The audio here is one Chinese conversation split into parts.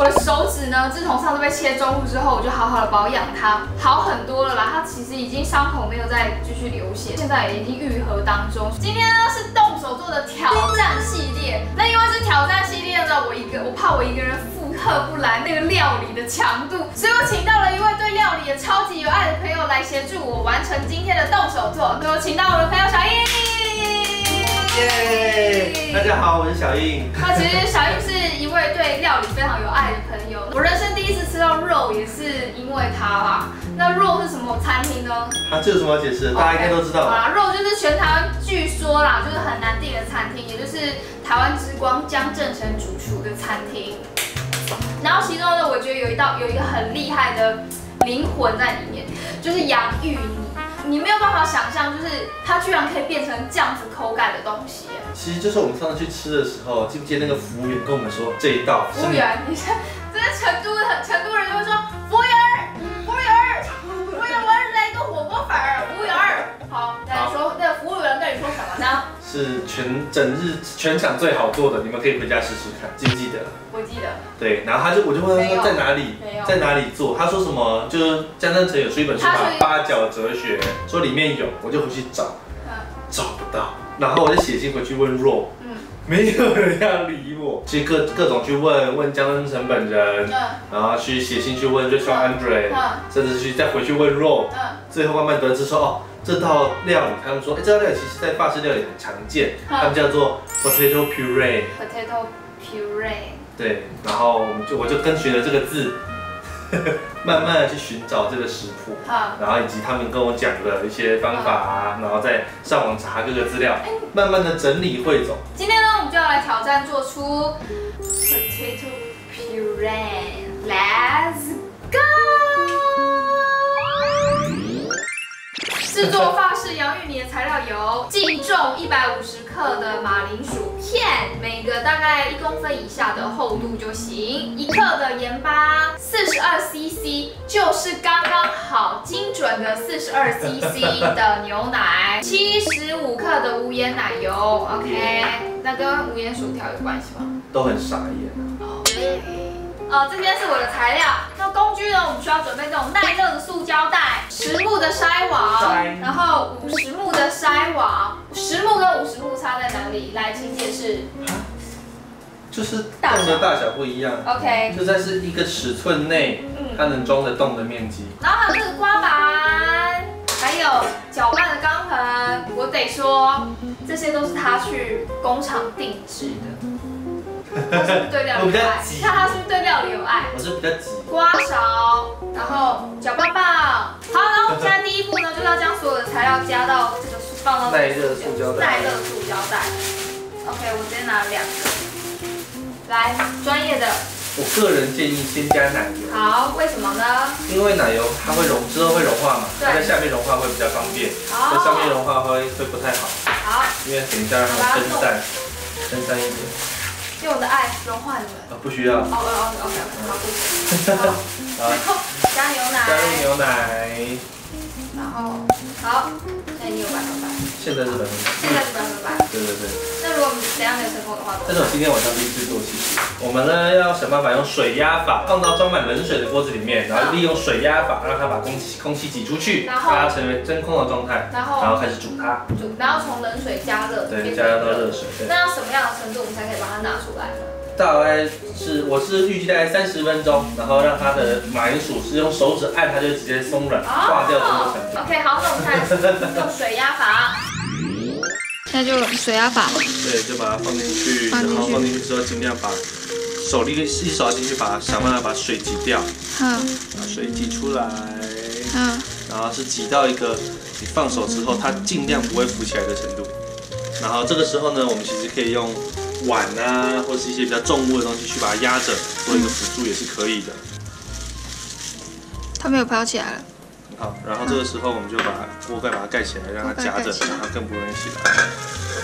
我的手指呢，自从上次被切中路之后，我就好好的保养它，好很多了啦。它其实已经伤口没有再继续流血，现在也已经愈合当中。今天呢是动手做的挑战系列，那因为是挑战系列呢，我怕我一个人负荷不来那个料理的强度，所以我请到了一位对料理也超级有爱的朋友来协助我完成今天的动手做，所以我请到我的朋友小印。 耶！ 大家好，我是小印。那其实小印是一位对料理非常有爱的朋友。我人生第一次吃到肉也是因为他啦。那肉是什么餐厅呢？这有什么要解释？ 大家应该都知道。好啦，肉就是全台湾据说啦，就是很难订的餐厅，也就是台湾之光江正成主厨的餐厅。然后其中呢，我觉得有一个很厉害的灵魂在里面，就是洋芋泥。 你没有办法想象，就是它居然可以变成这样子口感的东西。其实就是我们上次去吃的时候，记不记得那个服务员跟我们说这一道？服务员，你看，这是成都人就会说服务员，服务员，服务员，我要来一个火锅粉儿，服务员。好，那说那服务员跟你说什么呢？是全场最好做的，你们可以回家试试看，记不记得？我记得。对，然后我就问他说在哪里，在哪里做？他说什么？就是江正成有出一本书嘛，《八角哲学》，说里面有，我就回去找，找不到，然后我就写信回去问Raw，没有人要理我，其实各种去问江正成本人，然后去写信去问Rachel Andre，甚至去再回去问Raw，最后慢慢得知说哦。 这道料理，他们说，哎，这道料理其实在法式料理很常见，他们叫做 potato puree。potato puree。对，然后我就跟随了这个字，慢慢的去寻找这个食谱，然后以及他们跟我讲的一些方法啊，然后再上网查各个资料，慢慢的整理汇总。今天呢，我们就要来挑战做出 potato puree。Let's go！ 制作法式洋芋泥的材料有：净重150克的马铃薯片，每个大概1公分以下的厚度就行；1克的盐巴，42 CC， 就是刚刚好精准的42 CC 的牛奶；75克的无盐奶油。OK， 那跟无盐薯条有关系吗？都很傻眼。OK。 这边是我的材料。那工具呢？我们需要准备这种耐热的塑胶袋，10目的筛网，然后50目的筛网。10目跟50目差在哪里？来，请解释。就是洞的大小不一样。OK。就在是一个尺寸内，它能装得动的面积。然后还有这个刮板，还有搅拌的钢盆。我得说，这些都是他去工厂定制的。 对料理有爱，你看他是不是对料理有爱？我是比较急。刮勺，然后搅拌棒。好，然后我们现在第一步呢，就是要将所有的材料加到这个放到耐热塑胶袋。耐热塑胶袋。OK， 我直接拿2个。来，专业的。我个人建议先加奶油。好，为什么呢？因为奶油它会之后会融化嘛，它在下面融化会比较方便，在上面融化会不太好。好，因为等一下让它分散一点。 用我的爱融化你们。不需要。哦哦 ，OK， 好，好，加牛奶。加入牛奶。然后，好，那你有100%。现在是100%。现在是100%。对对对。那如果我们等下没有成功的话，这是我今天晚上第一次做起。我们呢要想办法用水压法，放到装满冷水的锅子里面，然后利用水压法让它把空气挤出去，让它成为真空的状态。然后开始煮它。煮，然后从冷水加热。对，加热到热水。那要什么样的程度我们才可以把它拿出来呢？大概是我是预计大概30分钟，然后让它的马铃薯是用手指按它就直接松软化掉这个程度。OK， 好，那我们开始用水压法。 那就水压法，对，就把它放进去，然后放进去之后尽量把手力一手要进去，想办法把水挤掉，把水挤出来，然后是挤到一个你放手之后它尽量不会浮起来的程度。然后这个时候呢，我们其实可以用碗啊，或者是一些比较重物的东西去把它压着，做一个辅助也是可以的。它没有飘起来了。 好，然后这个时候我们就把锅盖盖起来，让它夹着，让它更不容易起来。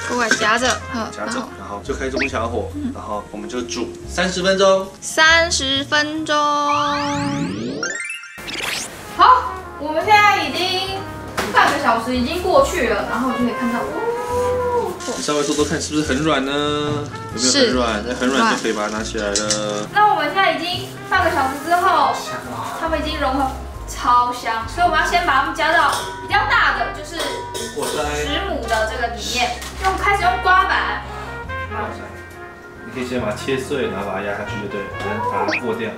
锅盖夹着，夹着，然后就开中小火，然后我们就煮30分钟。30分钟。好，我们现在已经半个小时已经过去了，然后就可以看到，哦，你稍微做做看是不是很软呢？有没有很软？那很软就可以把它拿起来了。那我们现在已经半个小时之后，它们已经融合，超香。所以我们要先把它们加到比较大的，就是10亩的这个里面。那我们开始用刮板。你可以先把它切碎，然后把它压下去就对了，把它过掉。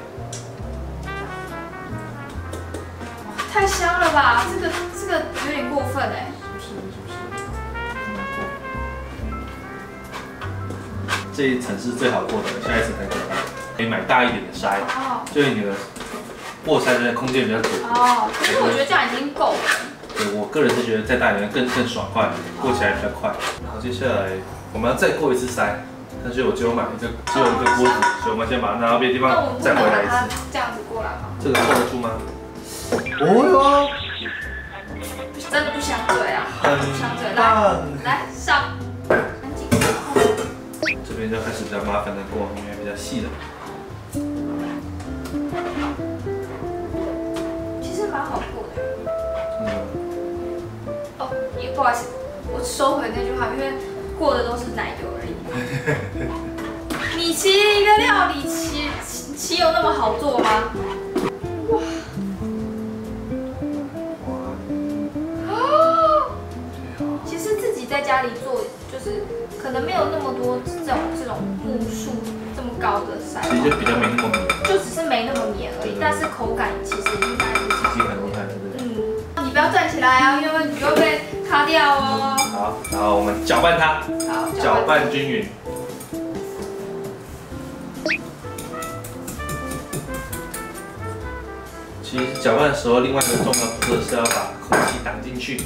太香了吧！这个有点过分哎。这一层是最好过的，下一层才可以。可以买大一点的筛，就是你的过筛的空间比较足。哦，可是我觉得这样已经够了。对，我个人是觉得再大一点更爽快，过起来比较快。然后接下来我们要再过一次筛，但是我只有买一个，只有一个锅子，所以我们先把它拿到别的地方再回来一次。这样子过来吗？这个过得住吗？ 哦哟，真的不想嘴啊，不想嘴，来上，很紧张。这边就开始比较麻烦的过，因为比较细了。其实蛮好过的。哦，也不好意思，我收回那句话，因为过的都是奶油而已。米其林的料理岂有那么好做吗？ 家里做就是可能没有那么多这种目数这么高的筛，其实就比较没那么绵，就只是没那么绵而已。但是口感其实应该是差不多。嗯，你不要站起来啊，因为你就被卡掉哦。好，然后我们搅拌它，好，搅拌均匀。其实搅拌的时候，另外一个重要步骤是要把空气挡进去。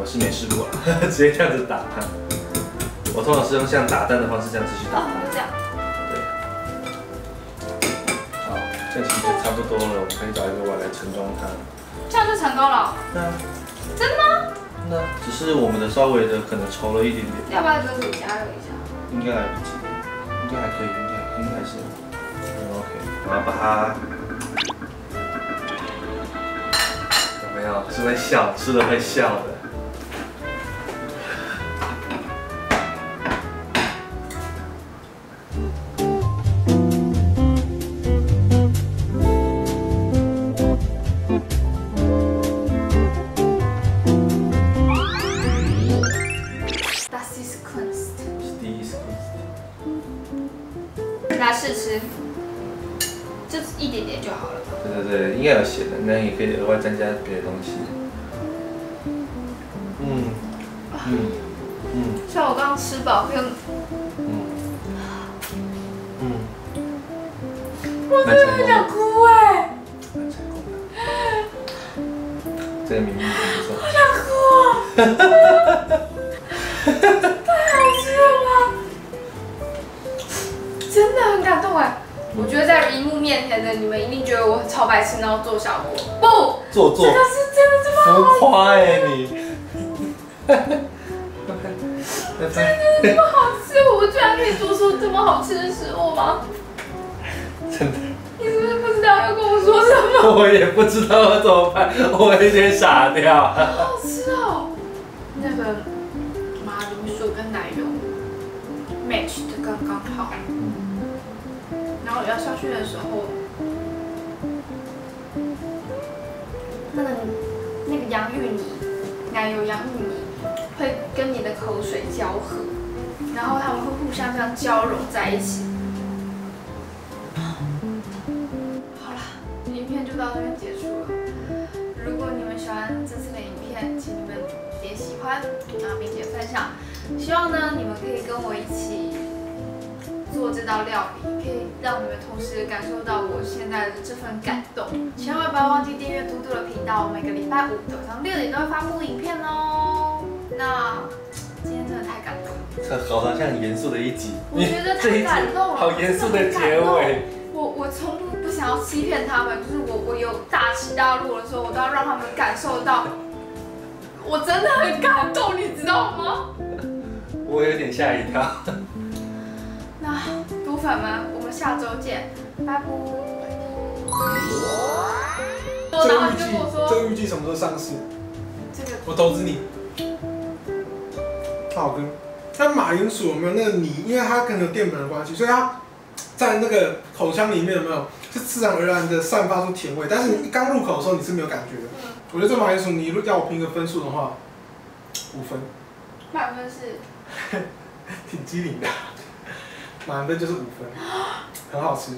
我是没试过了，直接这样子打。我通常是用像打蛋的方式这样子去打。哦，这样。对。好，这样其实差不多了，我们可以找一个碗来盛装它。这样就成功了。那真的吗？那只是我们的稍微的可能稠了一点点。要不要给我加热一下？应该来不及，应该还可以，应该是。OK， 我要把它。 是会笑，吃了会笑的。Das ist Kunst。来试吃，就一点点就好了。 对对对，应该有写的，那也可以额外增加别的东西。像我刚刚吃饱，又我真的很想哭哎！这个名字不错。我想哭啊！太好吃了，真的很感动哎。 我觉得在荧幕面前的你们一定觉得我超白痴，然后做小锅不做，这个是真的这么好，浮夸哎你，真的这么好吃，我居然可以做出这么好吃的食物吗？真的，你是不是不知道要跟我说什么？我也不知道要怎么办，我有点傻掉。好好吃哦，那个马铃薯跟奶油 match 的刚刚好。 然后咬下去的时候，那个洋芋泥，奶油洋芋泥会跟你的口水交合，然后它们会互相这样交融在一起。好了，影片就到这边结束了。如果你们喜欢这次的影片，请你们点喜欢，然后并且分享。希望呢，你们可以跟我一起。 做这道料理，可以让你们同时感受到我现在的这份感动。千万不要忘记订阅嘟嘟的频道，我每个礼拜五早上6点都会发布影片哦。那今天真的太感动了，好像很严肃的一集，我觉得太感动了，好严肃的结尾。我从不想要欺骗他们，就是我有大起大落的时候，我都要让他们感受到，我真的很感动，你知道吗？我有点吓一跳。 那毒粉们，我们下周见，拜拜。然后你就跟我说，这个预计什么时候上市？这个我投资你，好跟。但马铃薯有没有那个泥？因为它可能有淀粉的关系，所以它在那个口腔里面有没有是自然而然的散发出甜味？但是你刚入口的时候你是没有感觉的。嗯、我觉得这马铃薯泥，如果要我评个分数的话，5分。满分是？挺机灵的，满分就是5分，很好吃。